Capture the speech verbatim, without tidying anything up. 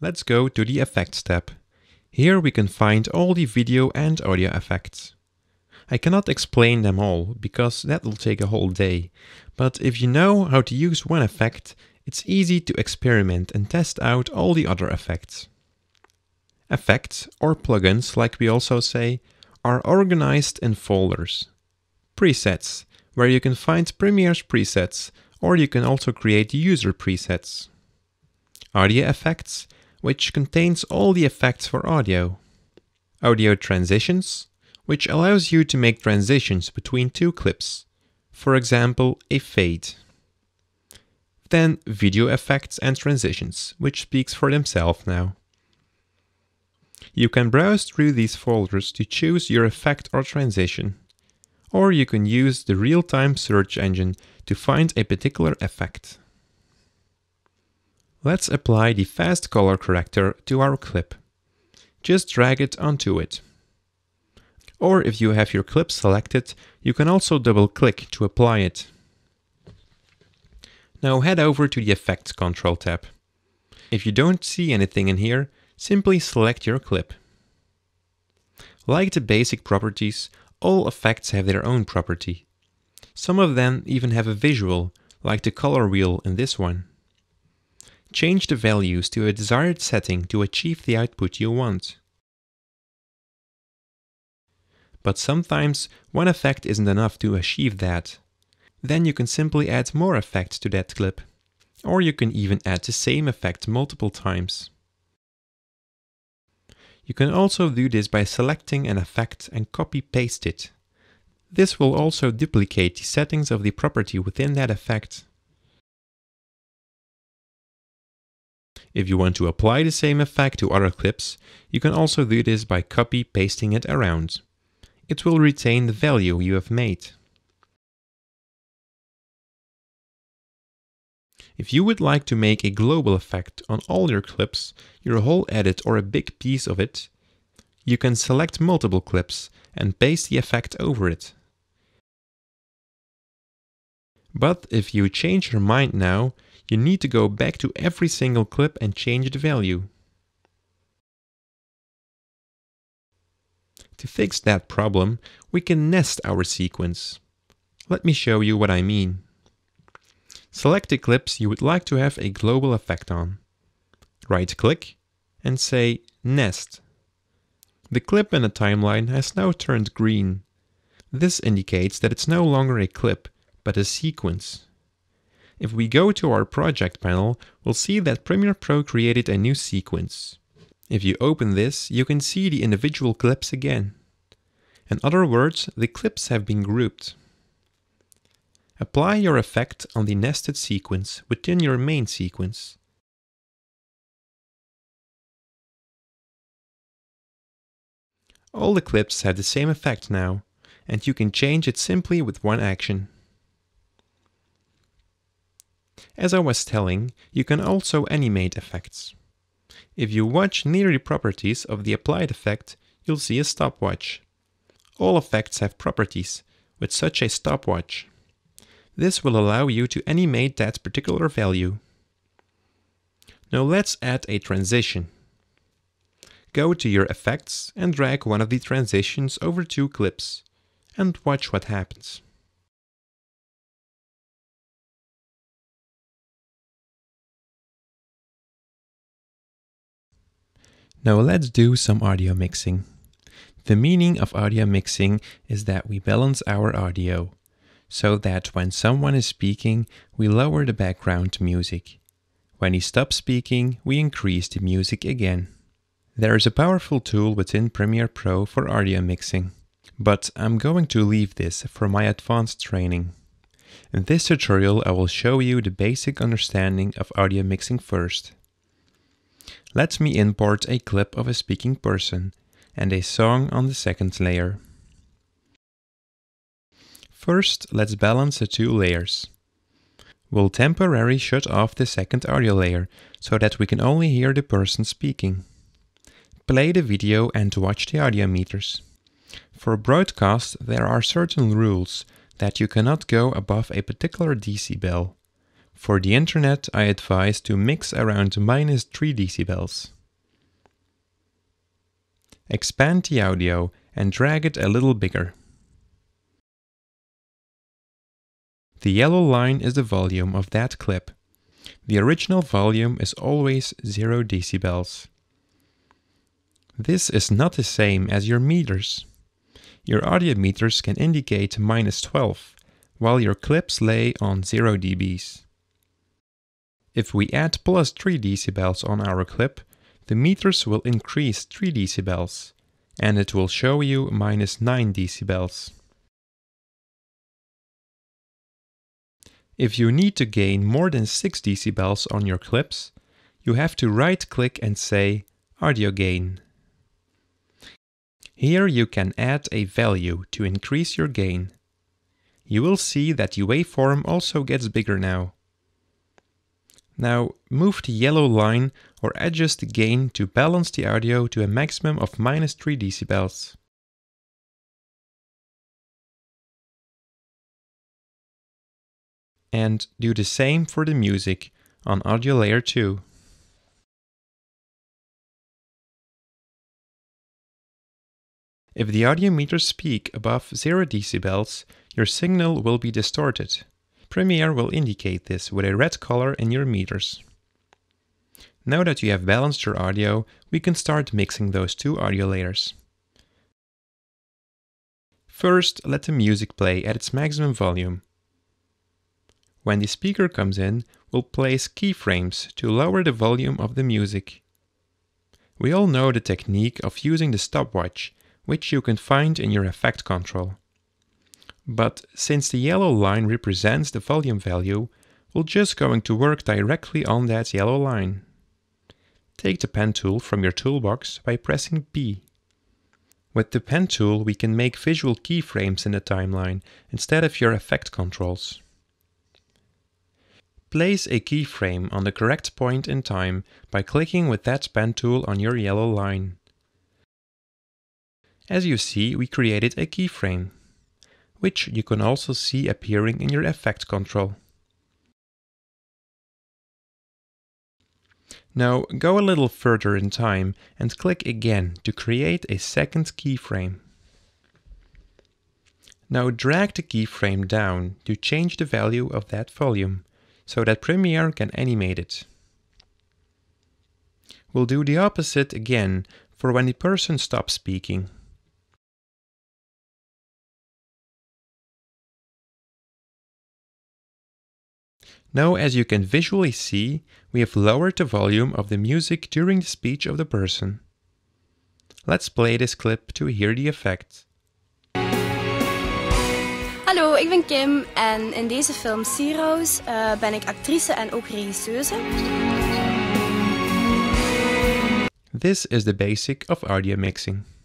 Let's go to the Effects tab. Here we can find all the video and audio effects. I cannot explain them all, because that will take a whole day. But if you know how to use one effect, it's easy to experiment and test out all the other effects. Effects, or plugins like we also say, are organized in folders. Presets, where you can find Premiere's presets, or you can also create user presets. Audio effects, which contains all the effects for audio. Audio transitions, which allows you to make transitions between two clips, for example, a fade. Then video effects and transitions, which speaks for themselves now. You can browse through these folders to choose your effect or transition, or you can use the real-time search engine to find a particular effect. Let's apply the fast color corrector to our clip. Just drag it onto it. Or if you have your clip selected, you can also double-click to apply it. Now head over to the Effects Control tab. If you don't see anything in here, simply select your clip. Like the basic properties, all effects have their own property. Some of them even have a visual, like the color wheel in this one. Change the values to a desired setting to achieve the output you want. But sometimes one effect isn't enough to achieve that. Then you can simply add more effects to that clip. Or you can even add the same effect multiple times. You can also do this by selecting an effect and copy-paste it. This will also duplicate the settings of the property within that effect. If you want to apply the same effect to other clips, you can also do this by copy-pasting it around. It will retain the value you have made. If you would like to make a global effect on all your clips, your whole edit or a big piece of it, you can select multiple clips and paste the effect over it. But if you change your mind now, you need to go back to every single clip and change the value. To fix that problem, we can nest our sequence. Let me show you what I mean. Select the clips you would like to have a global effect on. Right-click and say Nest. The clip in the timeline has now turned green. This indicates that it's no longer a clip, but a sequence. If we go to our project panel, we'll see that Premiere Pro created a new sequence. If you open this, you can see the individual clips again. In other words, the clips have been grouped. Apply your effect on the nested sequence within your main sequence. All the clips have the same effect now, and you can change it simply with one action. As I was telling, you can also animate effects. If you watch near the properties of the applied effect, you'll see a stopwatch. All effects have properties with such a stopwatch. This will allow you to animate that particular value. Now let's add a transition. Go to your effects and drag one of the transitions over two clips, and watch what happens. Now let's do some audio mixing. The meaning of audio mixing is that we balance our audio, so that when someone is speaking, we lower the background music. When he stops speaking, we increase the music again. There is a powerful tool within Premiere Pro for audio mixing, but I'm going to leave this for my advanced training. In this tutorial, I will show you the basic understanding of audio mixing first. Let me import a clip of a speaking person and a song on the second layer. First, let's balance the two layers. We'll temporarily shut off the second audio layer, so that we can only hear the person speaking. Play the video and watch the audio meters. For broadcast, there are certain rules that you cannot go above a particular decibel. For the internet, I advise to mix around minus three decibels. Expand the audio and drag it a little bigger. The yellow line is the volume of that clip. The original volume is always zero decibels. This is not the same as your meters. Your audio meters can indicate minus twelve, while your clips lay on zero decibels. If we add plus three decibels on our clip, the meters will increase three decibels, and it will show you minus nine decibels. If you need to gain more than six decibels on your clips, you have to right-click and say Audio Gain. Here you can add a value to increase your gain. You will see that the waveform also gets bigger now. Now move the yellow line or adjust the gain to balance the audio to a maximum of minus three decibels. And do the same for the music on audio layer two. If the audio meters peak above zero decibels, your signal will be distorted. Premiere will indicate this with a red color in your meters. Now that you have balanced your audio, we can start mixing those two audio layers. First, let the music play at its maximum volume. When the speaker comes in, we'll place keyframes to lower the volume of the music. We all know the technique of using the stopwatch, which you can find in your effect control. But since the yellow line represents the volume value, we're just going to work directly on that yellow line. Take the pen tool from your toolbox by pressing P. With the pen tool, we can make visual keyframes in the timeline instead of your effect controls. Place a keyframe on the correct point in time by clicking with that pen tool on your yellow line. As you see, we created a keyframe, which you can also see appearing in your effect control. Now go a little further in time and click again to create a second keyframe. Now drag the keyframe down to change the value of that volume, so that Premiere can animate it. We'll do the opposite again for when the person stops speaking. Now, as you can visually see, we have lowered the volume of the music during the speech of the person. Let's play this clip to hear the effect. Hallo, ik ben Kim en in deze film Zero's uh, ben ik actrice en ook regisseuse. This is the basic of audio mixing.